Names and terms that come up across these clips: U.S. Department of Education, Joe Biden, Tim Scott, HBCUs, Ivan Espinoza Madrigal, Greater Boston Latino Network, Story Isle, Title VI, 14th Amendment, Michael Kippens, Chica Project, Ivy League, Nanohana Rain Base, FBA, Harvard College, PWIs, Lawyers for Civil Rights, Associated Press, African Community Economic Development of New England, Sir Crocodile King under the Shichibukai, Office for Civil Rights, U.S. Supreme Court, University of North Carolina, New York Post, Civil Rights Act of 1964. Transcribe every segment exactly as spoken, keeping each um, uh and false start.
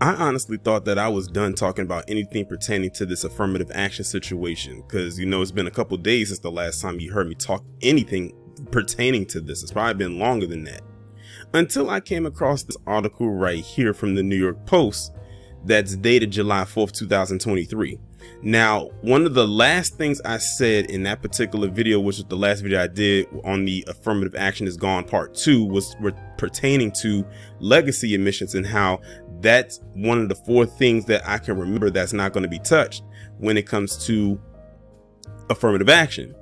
I honestly thought that I was done talking about anything pertaining to this affirmative action situation, because, you know, it's been a couple days since the last time you heard me talk anything pertaining to this. It's probably been longer than that, until I came across this article right here from the New York Post that's dated July fourth, two thousand twenty-three. Now, one of the last things I said in that particular video, which was the last video I did on the affirmative action is gone part two, was pertaining to legacy admissions and how that's one of the four things that I can remember that's not going to be touched when it comes to affirmative action.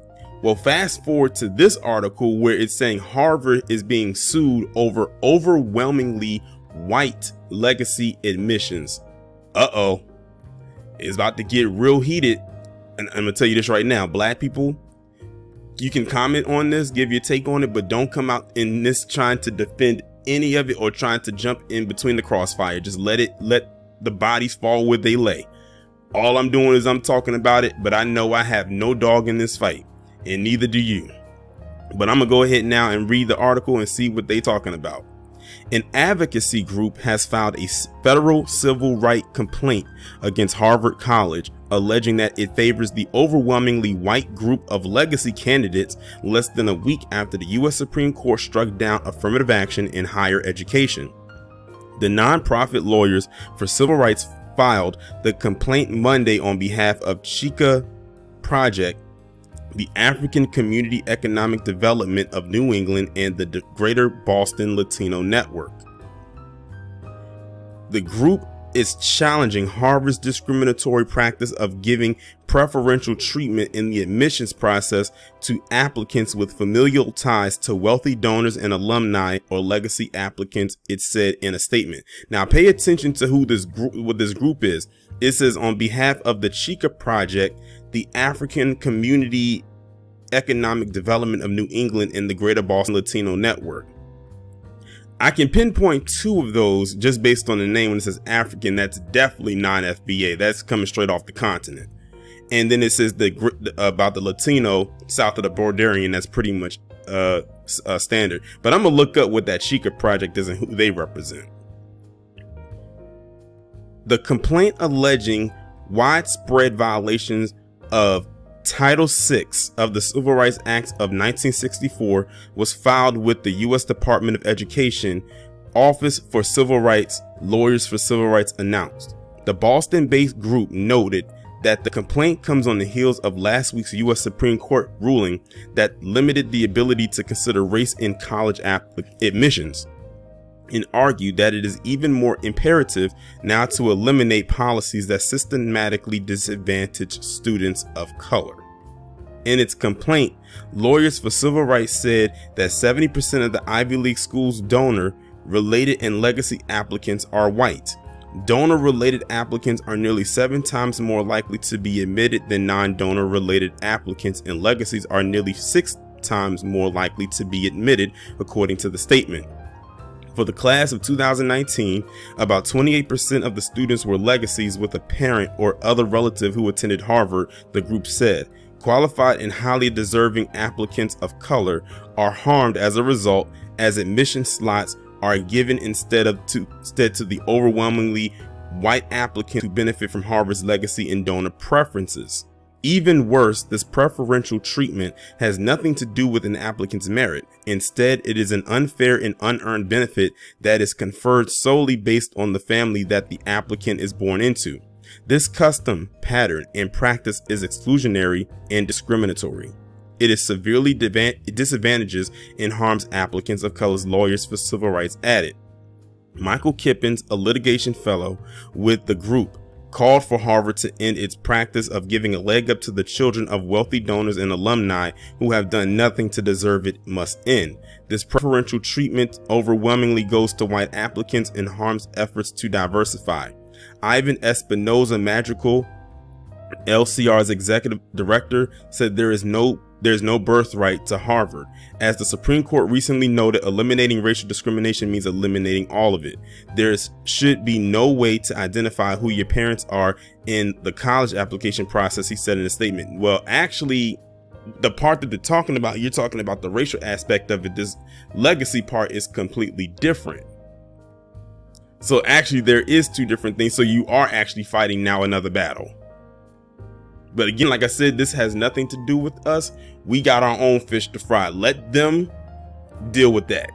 Well, fast forward to this article where it's saying Harvard is being sued over overwhelmingly white legacy admissions. Uh-oh. It's about to get real heated. And I'm gonna tell you this right now, black people, you can comment on this, give your take on it, but don't come out in this trying to defend any of it or trying to jump in between the crossfire. Just let it, let the bodies fall where they lay. All I'm doing is I'm talking about it, but I know I have no dog in this fight, and neither do you. But I'm gonna go ahead now and read the article and see what they're talking about. An advocacy group has filed a federal civil rights complaint against Harvard College, alleging that it favors the overwhelmingly white group of legacy candidates less than a week after the U S Supreme Court struck down affirmative action in higher education. The nonprofit Lawyers for Civil Rights filed the complaint Monday on behalf of Chica Project, the African Community Economic Development of New England, and the Greater Boston Latino Network. The group is challenging Harvard's discriminatory practice of giving preferential treatment in the admissions process to applicants with familial ties to wealthy donors and alumni or legacy applicants, it said in a statement. Now, pay attention to who this group, what this group is. It says on behalf of the Chica Project, the African Community Economic Development of New England, and the Greater Boston Latino Network. I can pinpoint two of those just based on the name. When it says African, that's definitely non F B A. That's coming straight off the continent. And then it says the, about the Latino south of the Borderian. That's pretty much uh, uh, standard. But I'm going to look up what that Chica Project is and who they represent. The complaint alleging widespread violations of Title six of the Civil Rights Act of nineteen sixty-four was filed with the U S Department of Education, Office for Civil Rights, Lawyers for Civil Rights announced. The Boston-based group noted that the complaint comes on the heels of last week's U S Supreme Court ruling that limited the ability to consider race in college admissions, and argued that it is even more imperative now to eliminate policies that systematically disadvantage students of color. In its complaint, Lawyers for Civil Rights said that seventy percent of the Ivy League schools' donor related and legacy applicants are white. Donor related applicants are nearly seven times more likely to be admitted than non-donor related applicants, and legacies are nearly six times more likely to be admitted, according to the statement. For the class of two thousand nineteen, about twenty-eight percent of the students were legacies with a parent or other relative who attended Harvard, the group said. Qualified and highly deserving applicants of color are harmed as a result, as admission slots are given instead of to, instead to the overwhelmingly white applicants who benefit from Harvard's legacy and donor preferences. Even worse, this preferential treatment has nothing to do with an applicant's merit. Instead, it is an unfair and unearned benefit that is conferred solely based on the family that the applicant is born into. This custom, pattern, and practice is exclusionary and discriminatory. It is severely disadvantages and harms applicants of color's Lawyers for Civil Rights added. Michael Kippens, a litigation fellow with the group, called for Harvard to end its practice of giving a leg up to the children of wealthy donors and alumni who have done nothing to deserve it must end. This preferential treatment overwhelmingly goes to white applicants and harms efforts to diversify. Ivan Espinoza Madrigal, L C R's executive director, said there is no There's no birthright to Harvard. As the Supreme Court recently noted, eliminating racial discrimination means eliminating all of it. There should be no way to identify who your parents are in the college application process, he said in a statement. Well, actually, the part that they're talking about, you're talking about the racial aspect of it. This legacy part is completely different. So actually there is two different things. So you are actually fighting now another battle. But again, like I said, this has nothing to do with us. We got our own fish to fry. Let them deal with that.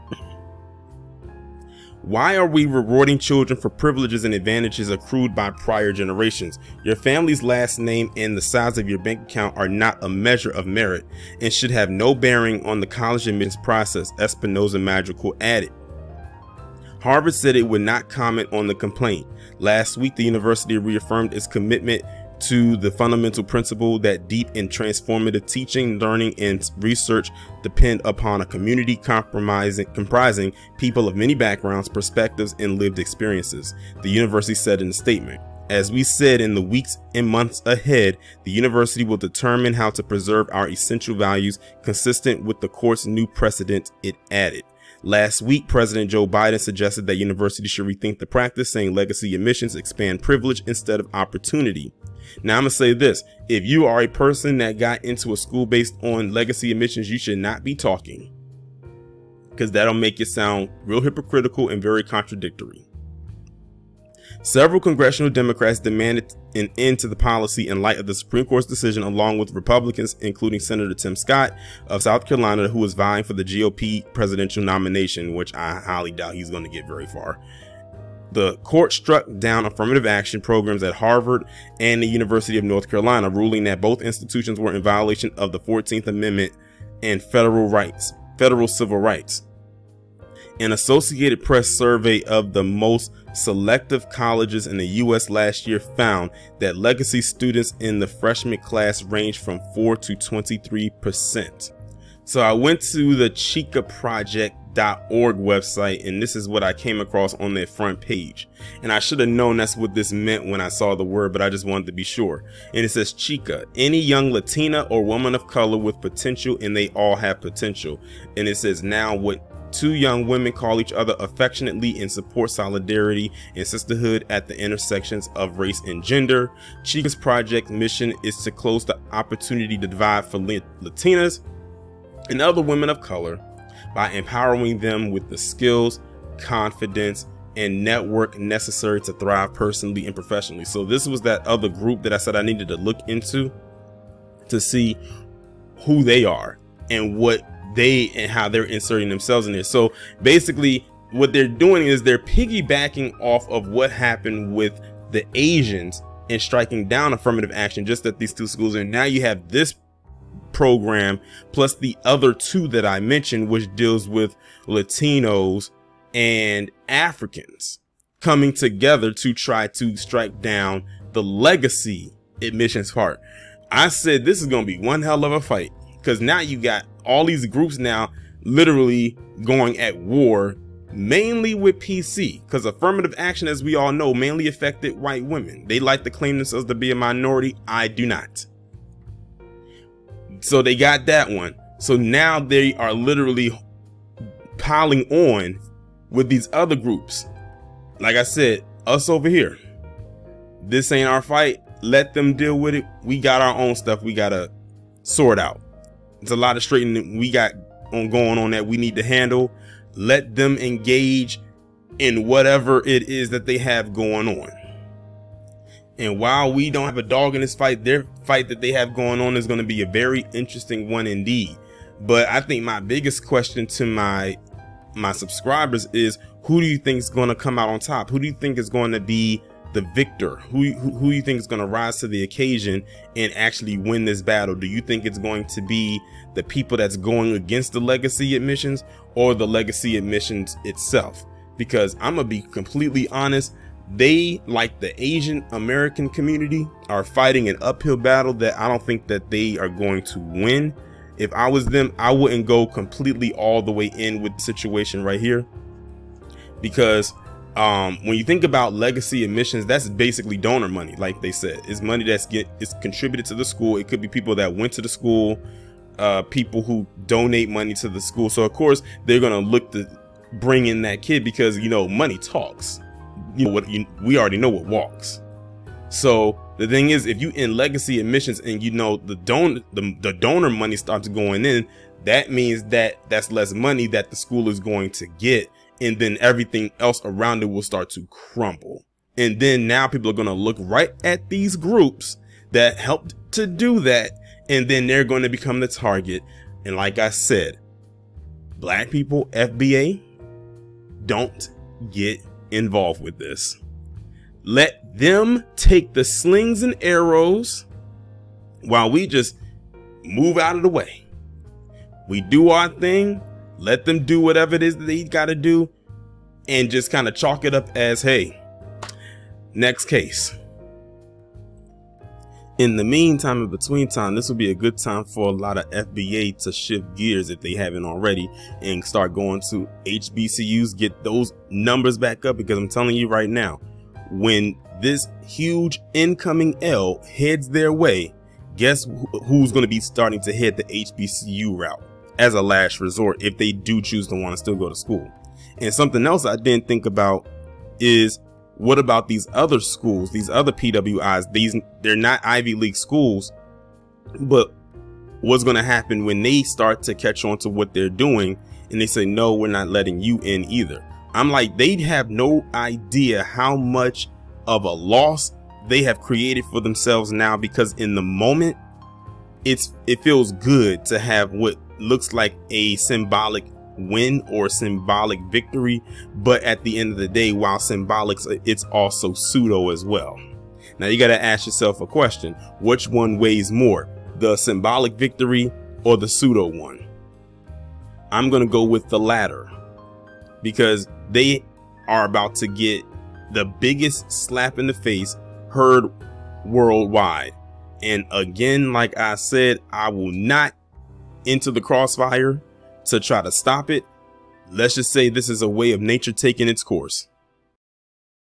Why are we rewarding children for privileges and advantages accrued by prior generations? Your family's last name and the size of your bank account are not a measure of merit and should have no bearing on the college admissions process, Espinosa Madrigal added. Harvard said it would not comment on the complaint. Last week, the university reaffirmed its commitment to the fundamental principle that deep and transformative teaching, learning, and research depend upon a community comprising, comprising people of many backgrounds, perspectives, and lived experiences, the university said in a statement. As we said, in the weeks and months ahead, the university will determine how to preserve our essential values consistent with the court's new precedent, it added. Last week, President Joe Biden suggested that universities should rethink the practice, saying legacy admissions expand privilege instead of opportunity. Now, I'm going to say this. If you are a person that got into a school based on legacy admissions, you should not be talking, because that'll make it sound real hypocritical and very contradictory. Several congressional Democrats demanded an end to the policy in light of the Supreme Court's decision, along with Republicans, including Senator Tim Scott of South Carolina, who was vying for the G O P presidential nomination, which I highly doubt he's going to get very far. The court struck down affirmative action programs at Harvard and the University of North Carolina, ruling that both institutions were in violation of the fourteenth Amendment and federal rights, federal civil rights. An Associated Press survey of the most selective colleges in the U S last year found that legacy students in the freshman class range from four to twenty-three percent. So I went to the Chica Project dot org website, and this is what I came across on their front page, and I should have known that's what this meant when I saw the word, but I just wanted to be sure. And it says Chica, any young Latina or woman of color with potential, and they all have potential. And it says, now what two young women call each other affectionately and support solidarity and sisterhood at the intersections of race and gender. Chica's project mission is to close the opportunity divide for Latinas and other women of color by empowering them with the skills, confidence, and network necessary to thrive personally and professionally. So this was that other group that I said I needed to look into to see who they are and what they and how they're inserting themselves in there. So basically what they're doing is they're piggybacking off of what happened with the Asians and striking down affirmative action, just that these two schools are. Now you have this program plus the other two that I mentioned, which deals with Latinos and Africans, coming together to try to strike down the legacy admissions part. I said this is going to be one hell of a fight, because now you got all these groups now literally going at war, mainly with P C, because affirmative action, as we all know, mainly affected white women. They like to claim themselves to be a minority. I do not. So they got that one. So now they are literally piling on with these other groups. Like I said, us over here, this ain't our fight. Let them deal with it. We got our own stuff we gotta sort out. It's a lot of straightening we got on going on that we need to handle. Let them engage in whatever it is that they have going on. And while we don't have a dog in this fight, their fight that they have going on is going to be a very interesting one indeed. But I think my biggest question to my my subscribers is, who do you think is going to come out on top? Who do you think is going to be the victor? Who, who, who do you think is going to rise to the occasion and actually win this battle? Do you think it's going to be the people that's going against the legacy admissions, or the legacy admissions itself? Because I'm going to be completely honest, they, like the Asian American community, are fighting an uphill battle that I don't think that they are going to win. If I was them, I wouldn't go completely all the way in with the situation right here, because um, when you think about legacy admissions, that's basically donor money. Like they said, it's money that's get it's contributed to the school. It could be people that went to the school, uh, people who donate money to the school. So of course they're going to look to bring in that kid, because, you know, money talks. You know what, you, we already know what walks. So the thing is, if you in legacy admissions and, you know, the don the, the donor money starts going in, that means that that's less money that the school is going to get, and then everything else around it will start to crumble. And then now people are going to look right at these groups that helped to do that, and then they're going to become the target. And like I said, black people, F B A, don't get involved with this. Let them take the slings and arrows while we just move out of the way. We do our thing. Let them do whatever it is that they got to do, and just kind of chalk it up as, hey, next case. In the meantime, in between time, this would be a good time for a lot of F B A to shift gears if they haven't already and start going to H B C Us, get those numbers back up, because I'm telling you right now, when this huge incoming L heads their way, guess who's going to be starting to head the H B C U route as a last resort if they do choose to want to still go to school. And something else I didn't think about is, what about these other schools, these other P W Is? These, they're not Ivy League schools, but what's going to happen when they start to catch on to what they're doing and they say, no, we're not letting you in either? I'm like, they'd have no idea how much of a loss they have created for themselves now, because in the moment, it's it feels good to have what looks like a symbolic win or symbolic victory, but at the end of the day, while symbolic, it's also pseudo as well. Now you got to ask yourself a question: which one weighs more, the symbolic victory or the pseudo one? I'm gonna go with the latter, because they are about to get the biggest slap in the face heard worldwide. And again, like I said, I will not into the crossfire to try to stop it. Let's just say this is a way of nature taking its course.